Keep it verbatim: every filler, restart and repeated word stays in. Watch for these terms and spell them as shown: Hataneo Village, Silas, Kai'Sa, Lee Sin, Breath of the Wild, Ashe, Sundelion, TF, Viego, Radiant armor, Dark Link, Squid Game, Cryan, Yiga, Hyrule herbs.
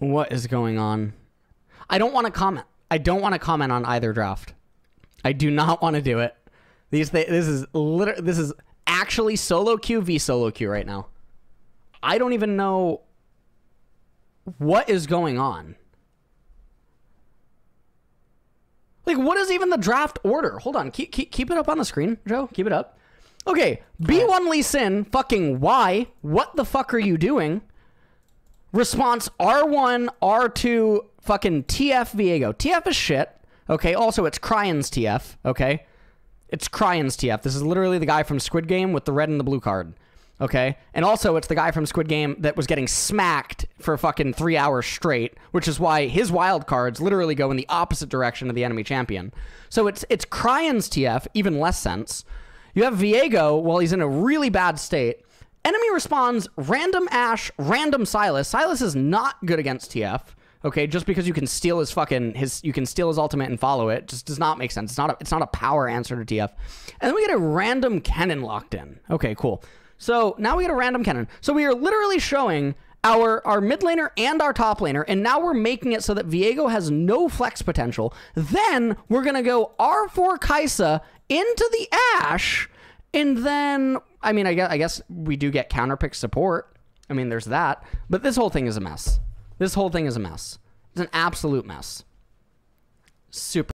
What is going on? I don't want to comment. I don't want to comment on either draft. I do not want to do it. These th this is literally this is actually solo queue v solo queue right now. I don't even know what is going on. Like, what is even the draft order? Hold on, keep keep, keep it up on the screen, Joe. Keep it up. Okay, B one Lee Sin, fucking why? What the fuck are you doing? Response R one, R two, fucking T F Viego. T F is shit. Okay, also it's Cryan's T F, okay? It's Cryan's T F. This is literally the guy from Squid Game with the red and the blue card. Okay? And also it's the guy from Squid Game that was getting smacked for fucking three hours straight, which is why his wild cards literally go in the opposite direction of the enemy champion. So it's it's Cryan's T F, even less sense. You have Viego while he's in a really bad state. Enemy responds, random Ashe, random Silas. Silas is not good against T F. Okay, just because you can steal his fucking his you can steal his ultimate and follow it just does not make sense. It's not a, it's not a power answer to T F. And then we get a random cannon locked in. Okay, cool. So now we get a random cannon. So we are literally showing our our mid laner and our top laner, and now we're making it so that Viego has no flex potential. Then we're gonna go R four Kai'Sa into the Ashe, and then I mean I guess I guess we do get counterpick support. I mean there's that, but this whole thing is a mess. This whole thing is a mess. It's an absolute mess. Super.